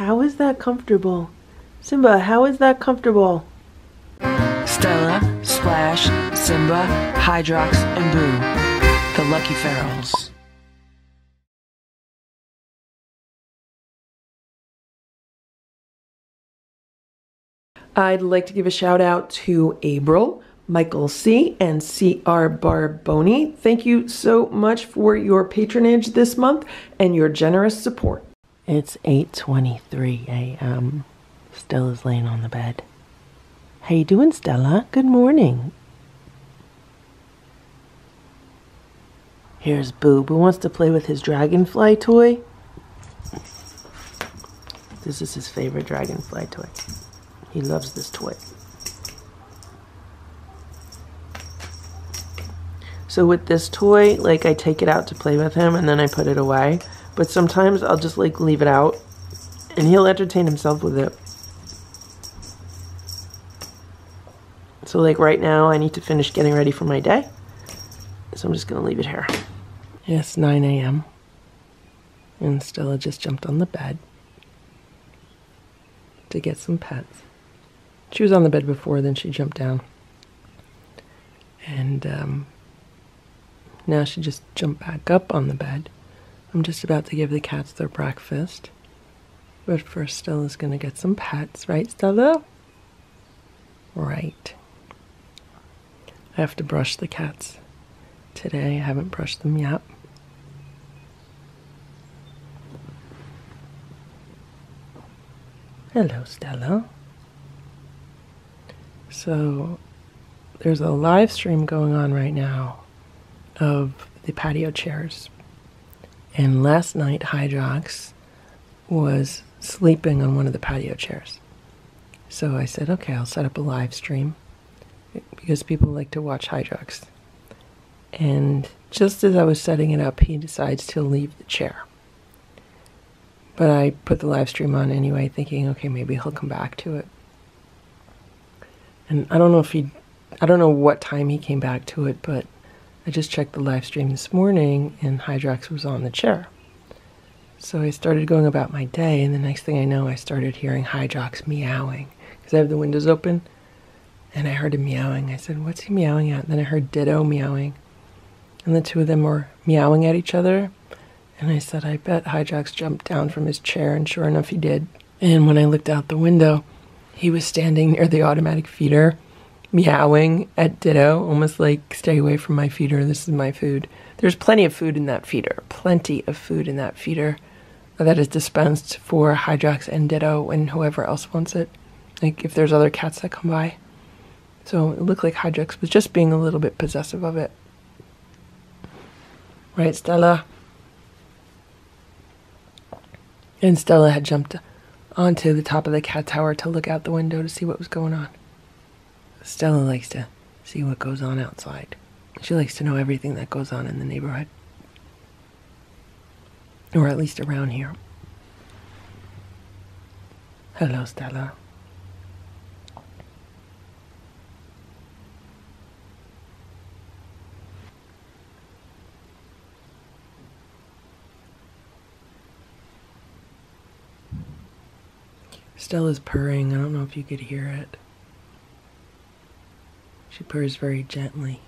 How is that comfortable? Simba, how is that comfortable? Stella, Splash, Simba, Hydrox, and Boo. The Lucky Ferals. I'd like to give a shout out to Abril, Michael C., and C.R. Barboni. Thank you so much for your patronage this month and your generous support. It's 8:23 a.m. Stella's laying on the bed. How you doing, Stella? Good morning. Here's Boo. Boo wants to play with his dragonfly toy. This is his favorite dragonfly toy. He loves this toy. So with this toy, like, I take it out to play with him and then I put it away. But sometimes I'll just, like, leave it out and he'll entertain himself with it. So, like, right now I need to finish getting ready for my day. So I'm just going to leave it here. It's 9 a.m. and Stella just jumped on the bed to get some pets. She was on the bed before, then she jumped down. And, now she just jumped back up on the bed. I'm just about to give the cats their breakfast. But first, Stella's gonna get some pets. Right, Stella? Right. I have to brush the cats today. I haven't brushed them yet. Hello, Stella. So, there's a live stream going on right now of the patio chairs, and last night Hydrox was sleeping on one of the patio chairs, so I said, okay, I'll set up a live stream because people like to watch Hydrox. And just as I was setting it up, he decides to leave the chair, but I put the live stream on anyway, thinking, okay, maybe he'll come back to it. And I don't know what time he came back to it, but I just checked the live stream this morning and Hydrox was on the chair. So I started going about my day, and the next thing I know, I started hearing Hydrox meowing because I have the windows open, and I heard him meowing. I said, what's he meowing at? And then I heard Ditto meowing, and the two of them were meowing at each other. And I said, I bet Hydrox jumped down from his chair, and sure enough, he did. And when I looked out the window, he was standing near the automatic feeder, meowing at Ditto, almost like, stay away from my feeder, this is my food. There's plenty of food in that feeder, that is dispensed for Hydrox and Ditto and whoever else wants it, like if there's other cats that come by. So it looked like Hydrox was just being a little bit possessive of it. Right, Stella? And Stella had jumped onto the top of the cat tower to look out the window to see what was going on. Stella likes to see what goes on outside. She likes to know everything that goes on in the neighborhood, or at least around here. Hello, Stella. Stella's purring. I don't know if you could hear it. She purrs very gently.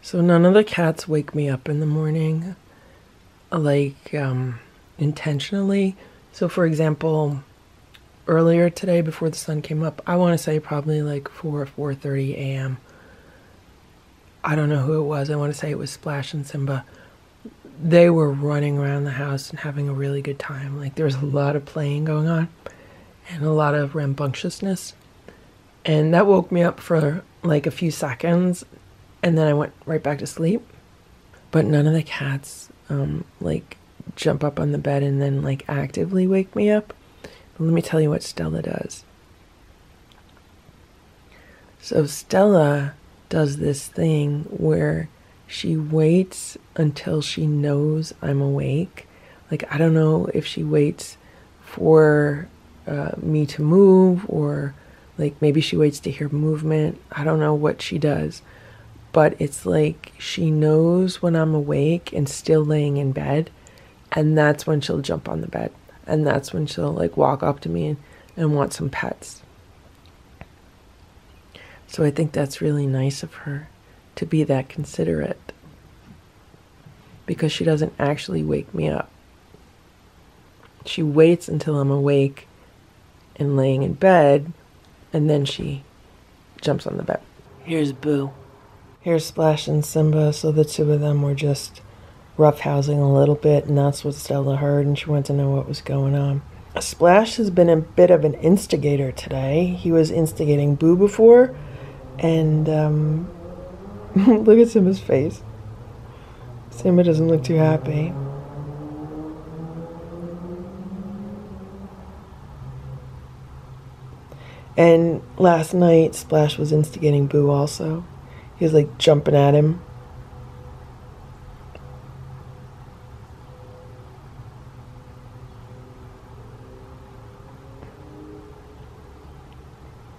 So none of the cats wake me up in the morning, like, intentionally. So for example, earlier today, before the sun came up, I want to say probably like 4:30 a.m. I don't know who it was. I want to say it was Splash and Simba. They were running around the house and having a really good time. Like, there was a lot of playing going on and a lot of rambunctiousness. And that woke me up for like a few seconds, and then I went right back to sleep. But none of the cats like jump up on the bed and then like actively wake me up. Let me tell you what Stella does. So Stella does this thing where she waits until she knows I'm awake, Like, I don't know if she waits for me to move, or like maybe she waits to hear movement. I don't know what she does, but it's like she knows when I'm awake and still laying in bed, and that's when she'll jump on the bed, and that's when she'll like walk up to me and want some pets. So I think that's really nice of her to be that considerate, because she doesn't actually wake me up. She waits until I'm awake and laying in bed, and then she jumps on the bed. Here's Boo. Here's Splash and Simba. So the two of them were just roughhousing a little bit, and that's what Stella heard, and she wanted to know what was going on. Splash has been a bit of an instigator today. He was instigating Boo before, and look at Simba's face. Simba doesn't look too happy. And last night, Splash was instigating Boo also. He was like jumping at him.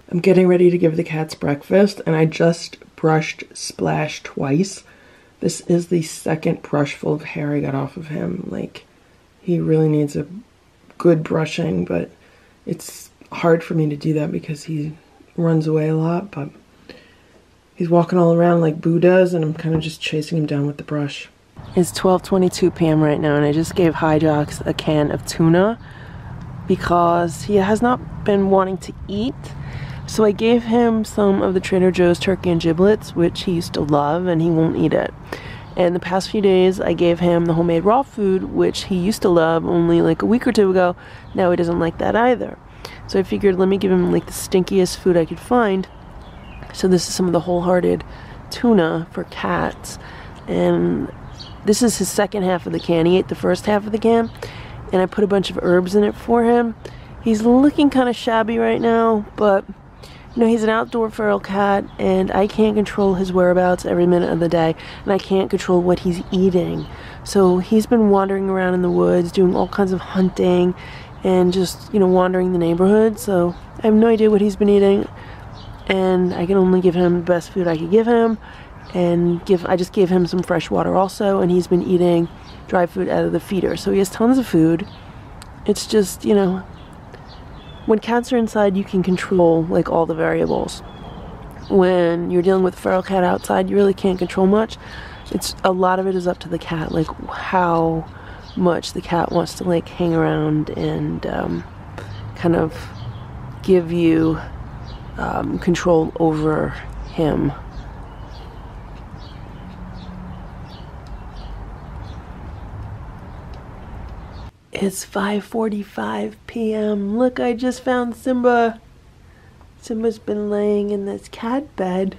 I'm getting ready to give the cats breakfast, and I just brushed Splash twice. This is the second brush full of hair I got off of him. Like, he really needs a good brushing, but it's hard for me to do that because he runs away a lot, but he's walking all around like Boo does, and I'm kind of just chasing him down with the brush. It's 12:22 p.m. right now, and I just gave Hydrox a can of tuna because he has not been wanting to eat. So I gave him some of the Trader Joe's turkey and giblets, which he used to love, and he won't eat it. And the past few days, I gave him the homemade raw food, which he used to love only like a week or two ago. Now he doesn't like that either. So I figured, let me give him like the stinkiest food I could find. So this is some of the wholehearted tuna for cats. And this is his second half of the can. He ate the first half of the can, and I put a bunch of herbs in it for him. He's looking kind of shabby right now, but you know, he's an outdoor feral cat, and I can't control his whereabouts every minute of the day, and I can't control what he's eating. So he's been wandering around in the woods, doing all kinds of hunting, and just, you know, wandering the neighborhood. So I have no idea what he's been eating, and I can only give him the best food I could give him, and I just gave him some fresh water also, and he's been eating dry food out of the feeder. So he has tons of food. It's just, you know, when cats are inside, you can control like all the variables. When you're dealing with a feral cat outside, you really can't control much. It's a lot of it is up to the cat, like how much the cat wants to like hang around and kind of give you control over him. It's 5:45 p.m. Look, I just found Simba. Simba's been laying in this cat bed.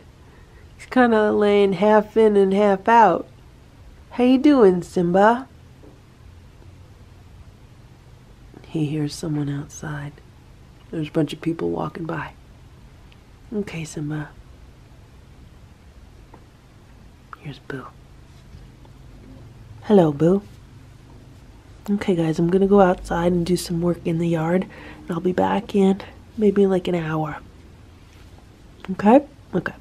He's kind of laying half in and half out. How you doing, Simba? He hears someone outside. There's a bunch of people walking by. Okay, Simba. Here's Boo. Hello, Boo. Okay guys, I'm gonna go outside and do some work in the yard, and I'll be back in maybe like an hour. Okay? Okay.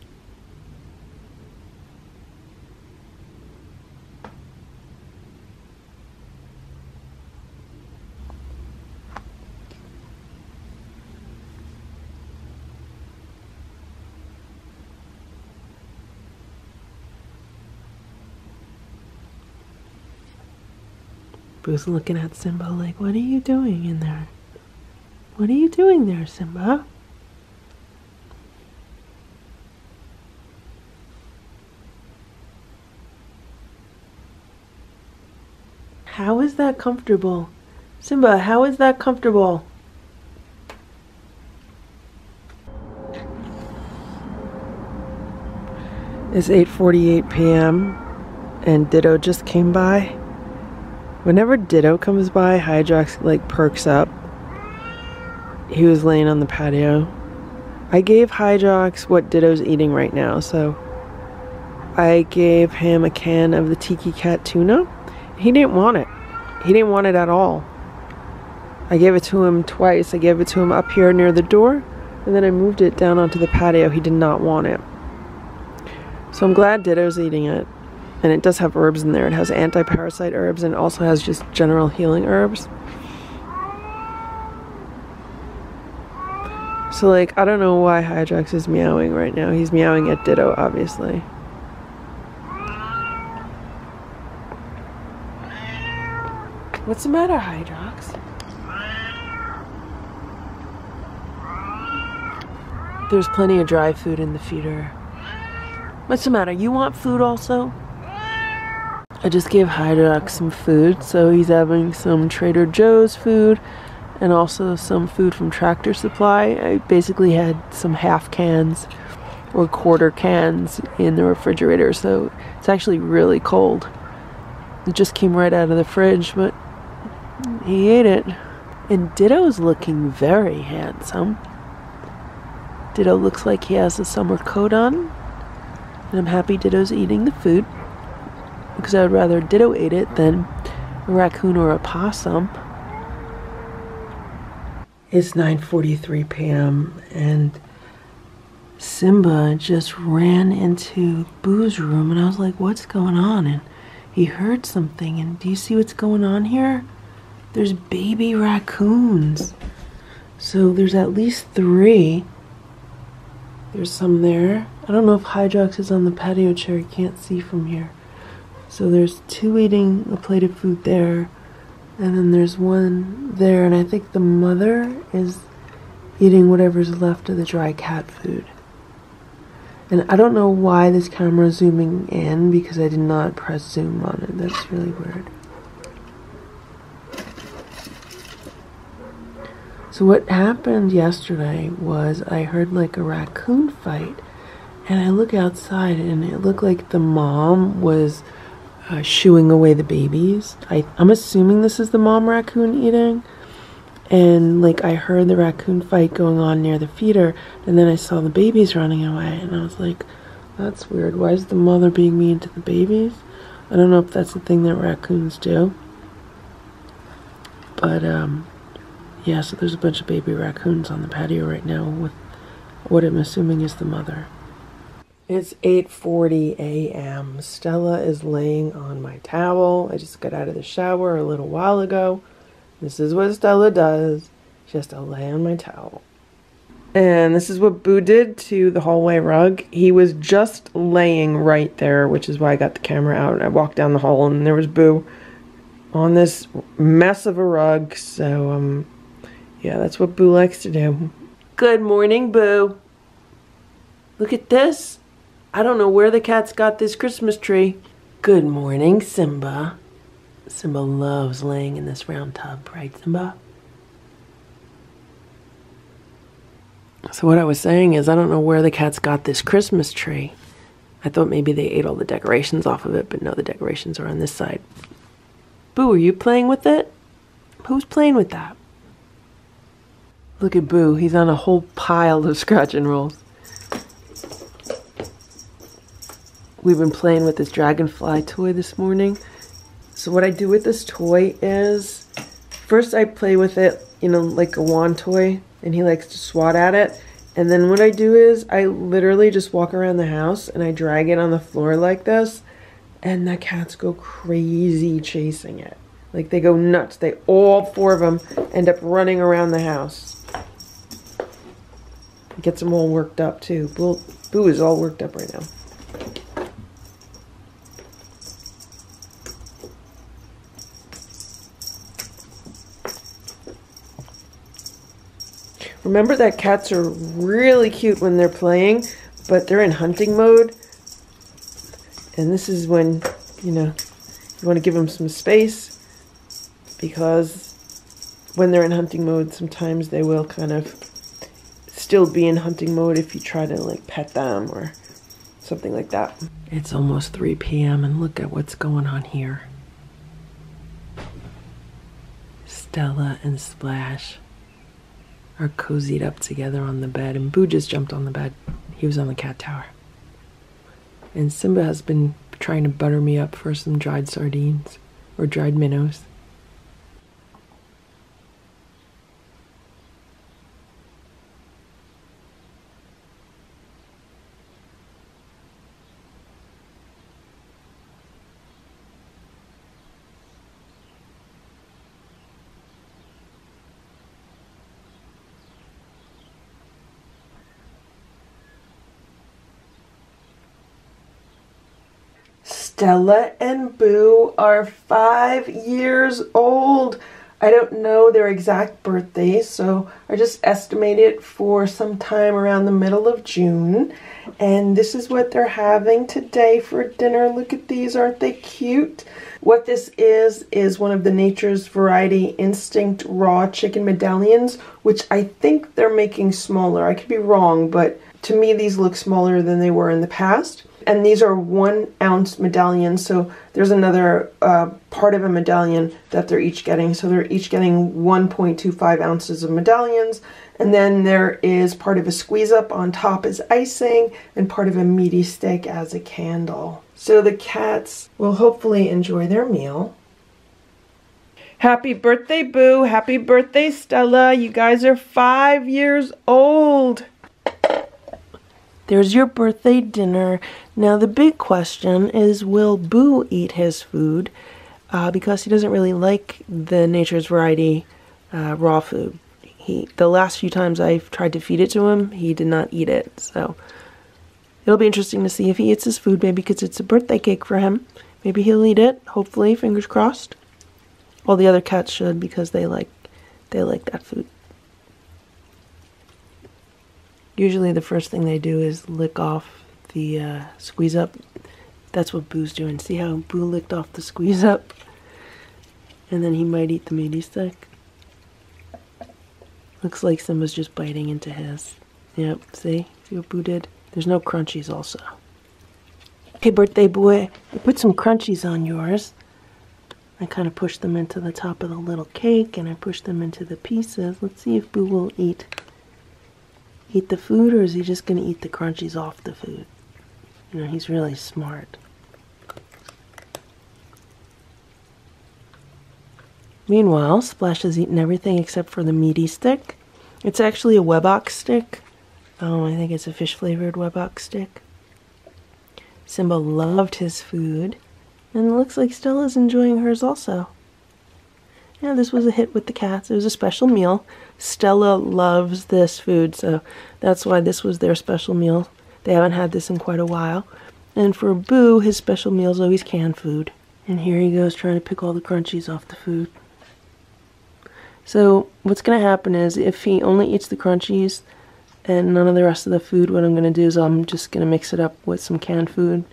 Boo's looking at Simba like, what are you doing in there? What are you doing there, Simba? How is that comfortable? Simba, how is that comfortable? It's 8:48 p.m. and Ditto just came by. Whenever Ditto comes by, Hydrox like perks up. He was laying on the patio. I gave Hydrox what Ditto's eating right now, so I gave him a can of the Tiki Cat tuna. He didn't want it. He didn't want it at all. I gave it to him twice. I gave it to him up here near the door, and then I moved it down onto the patio. He did not want it. So I'm glad Ditto's eating it. And it does have herbs in there. It has anti-parasite herbs and also has just general healing herbs. So, like, I don't know why Hydrox is meowing right now. He's meowing at Ditto, obviously. What's the matter, Hydrox? There's plenty of dry food in the feeder. What's the matter? You want food also? I just gave Hydrox some food, so he's having some Trader Joe's food and also some food from Tractor Supply. I basically had some half cans or quarter cans in the refrigerator, so it's actually really cold. It just came right out of the fridge, but he ate it. And Ditto's looking very handsome. Ditto looks like he has a summer coat on, and I'm happy Ditto's eating the food because I would rather Ditto ate it than a raccoon or a possum. It's 9:43 p.m. and Simba just ran into Boo's room, and I was like, what's going on? And he heard something, and do you see what's going on here? There's baby raccoons. So there's at least three. There's some there. I don't know if Hydrox is on the patio chair. You can't see from here. So there's two eating a plate of food there. And then there's one there. And I think the mother is eating whatever's left of the dry cat food. And I don't know why this camera is zooming in, because I did not press zoom on it. That's really weird. So what happened yesterday was I heard like a raccoon fight, and I look outside and it looked like the mom was shooing away the babies. I'm assuming this is the mom raccoon eating, and like I heard the raccoon fight going on near the feeder, and then I saw the babies running away, and I was like, that's weird. Why is the mother being mean to the babies? I don't know if that's the thing that raccoons do, but yeah, so there's a bunch of baby raccoons on the patio right now with what I'm assuming is the mother. It's 8:40 a.m. Stella is laying on my towel. I just got out of the shower a little while ago. This is what Stella does. She has to lay on my towel. And this is what Boo did to the hallway rug. He was just laying right there, which is why I got the camera out. And I walked down the hall and there was Boo on this mess of a rug. So, yeah, that's what Boo likes to do. Good morning, Boo. Look at this. I don't know where the cat's got this Christmas tree. Good morning, Simba. Simba loves laying in this round tub, right, Simba? So what I was saying is I don't know where the cat's got this Christmas tree. I thought maybe they ate all the decorations off of it, but no, the decorations are on this side. Boo, are you playing with it? Who's playing with that? Look at Boo, he's on a whole pile of scratch and rolls. We've been playing with this dragonfly toy this morning. So what I do with this toy is, first I play with it, you know, like a wand toy, and he likes to swat at it. And then what I do is I literally just walk around the house and I drag it on the floor like this, and the cats go crazy chasing it. Like, they go nuts. They, all four of them, end up running around the house. Gets them all worked up too. Boo is all worked up right now. Remember that cats are really cute when they're playing, but they're in hunting mode. And this is when, you know, you want to give them some space, because when they're in hunting mode, sometimes they will kind of still be in hunting mode if you try to like pet them or something like that. It's almost 3 p.m. and look at what's going on here. Stella and Splash are cozied up together on the bed, and Boo just jumped on the bed. He was on the cat tower. And Simba has been trying to butter me up for some dried sardines or dried minnows. Stella and Boo are 5 years old. I don't know their exact birthday, so I just estimate it for sometime around the middle of June. And this is what they're having today for dinner. Look at these, aren't they cute? What this is one of the Nature's Variety Instinct raw chicken medallions, which I think they're making smaller. I could be wrong, but to me these look smaller than they were in the past. And these are 1 ounce medallions, so there's another part of a medallion that they're each getting. So they're each getting 1.25 ounces of medallions, and then there is part of a squeeze up on top as icing, and part of a meaty stick as a candle. So the cats will hopefully enjoy their meal. Happy birthday, Boo! Happy birthday, Stella! You guys are 5 years old! There's your birthday dinner. Now the big question is, will Boo eat his food? Because he doesn't really like the Nature's Variety raw food. The last few times I've tried to feed it to him, he did not eat it. So it'll be interesting to see if he eats his food, maybe because it's a birthday cake for him. Maybe he'll eat it, hopefully, fingers crossed. All the other cats should, because they like that food. Usually the first thing they do is lick off the squeeze up. That's what Boo's doing. See how Boo licked off the squeeze up? And then he might eat the meaty stick. Looks like Simba's just biting into his. Yep, see? See what Boo did? There's no crunchies also. Hey, birthday boy, I put some crunchies on yours. I kind of pushed them into the top of the little cake, and I pushed them into the pieces. Let's see if Boo will eat the food, or is he just going to eat the crunchies off the food? You know, he's really smart. Meanwhile, Splash has eaten everything except for the meaty stick. It's actually a Webox stick. I think it's a fish-flavored Webox stick. Simba loved his food, and it looks like Stella's enjoying hers also. Yeah, this was a hit with the cats. It was a special meal. Stella loves this food, so that's why this was their special meal. They haven't had this in quite a while. And for Boo, his special meal is always canned food. And here he goes trying to pick all the crunchies off the food. So what's going to happen is, if he only eats the crunchies and none of the rest of the food, what I'm going to do is I'm just going to mix it up with some canned food,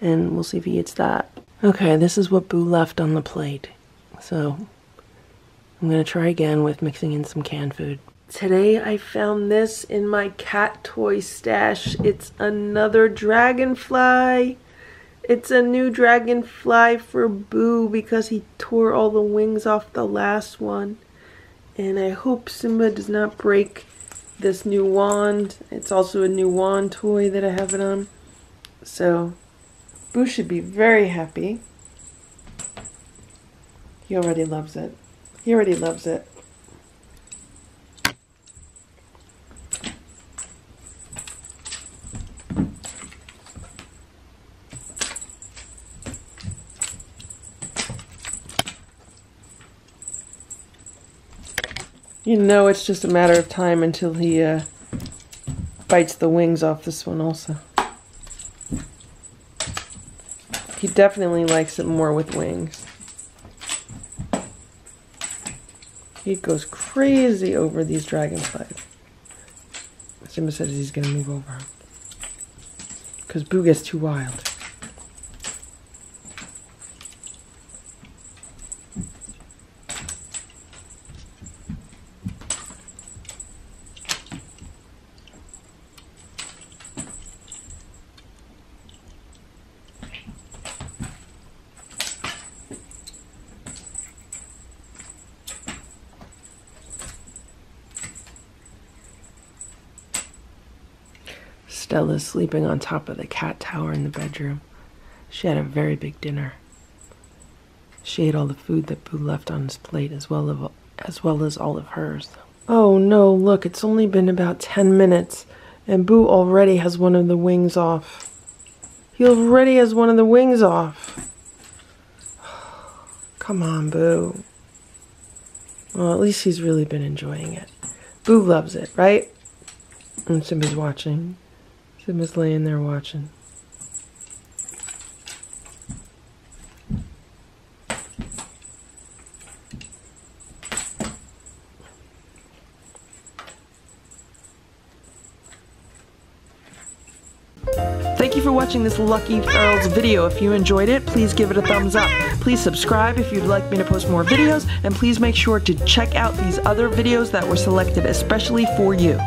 and we'll see if he eats that. Okay, this is what Boo left on the plate. So I'm going to try again with mixing in some canned food. Today I found this in my cat toy stash. It's another dragonfly. It's a new dragonfly for Boo because he tore all the wings off the last one. And I hope Simba does not break this new wand. It's also a new wand toy that I have it on. So Boo should be very happy. He already loves it. He already loves it. You know, it's just a matter of time until he bites the wings off this one also. He definitely likes it more with wings. He goes crazy over these dragonflies. Simba says he's going to move over him because Boo gets too wild. Stella's sleeping on top of the cat tower in the bedroom. She had a very big dinner. She ate all the food that Boo left on his plate, as well as all of hers. Oh no, look, it's only been about 10 minutes, and Boo already has one of the wings off. He already has one of the wings off. Come on, Boo. Well, at least he's really been enjoying it. Boo loves it, right? And Simba's watching. Simba's laying there watching. for watching this Lucky Ferals video. If you enjoyed it, please give it a thumbs up. Please subscribe if you'd like me to post more videos, and please make sure to check out these other videos that were selected especially for you.